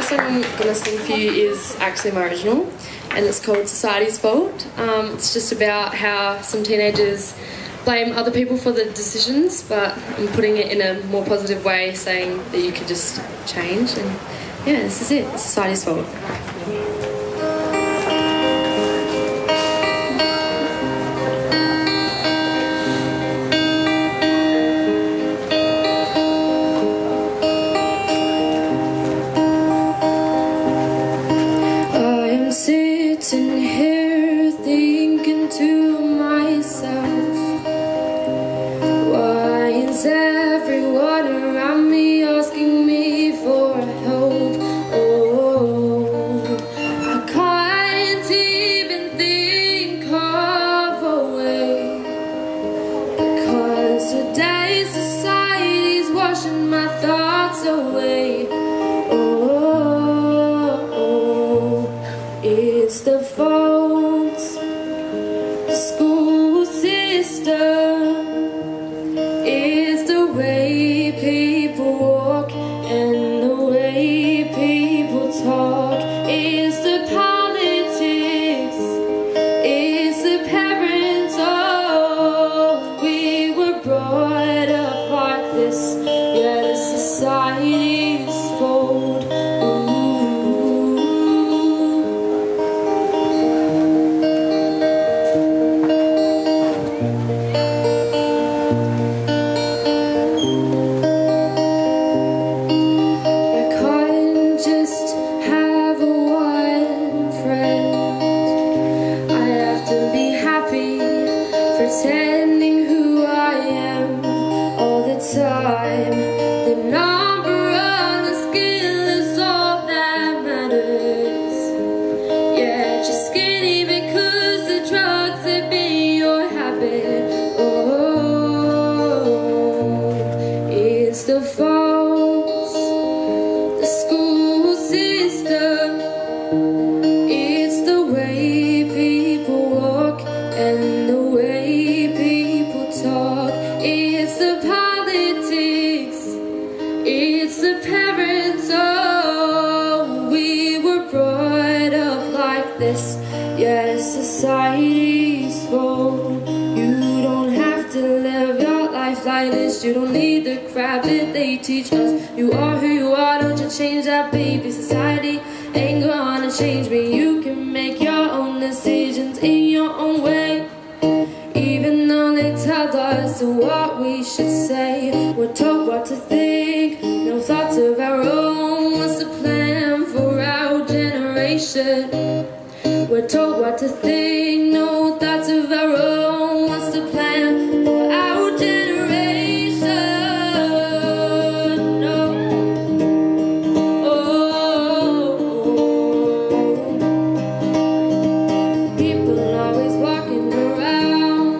last song I'm going to sing for you is actually my original, and it's called Society's Fault. It's just about how some teenagers blame other people for the decisions, but I'm putting it in a more positive way, saying that you could just change. And yeah, this is it. It's Society's Fault. Sitting here thinking to myself, why is everyone around me asking me for help? Oh, I can't even think of a way, because today society's washing my thoughts away. It's the fault, school system, it's the way people walk and the way people talk, it's the politics, it's the parents, oh, we were brought up like this, yeah, the society's fault. Pretending who I am all the time. The number on the scale is all that matters. Yeah, just skinny because the drugs have been your habit. Oh, it's the fault, the school system, it's the way people walk and the way talk, it's the politics, it's the parents, oh, we were brought up like this, yeah, society's fault. You don't have to live your life like this, you don't need the crap that they teach us. You are who you are, don't you change that, baby. Society ain't gonna change me. You can make your own decisions in your own way, even though they tell us what we should say. We're told what to think, no thoughts of our own. What's the plan for our generation? We're told what to think, no thoughts of our own. What's the plan for our generation? No. Oh. People always walking around,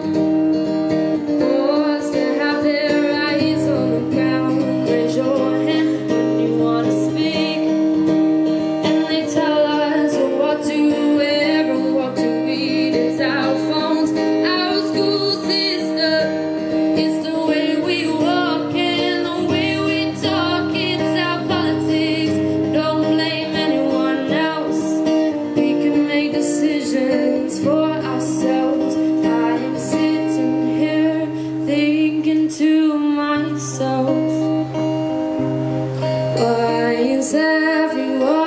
everyone.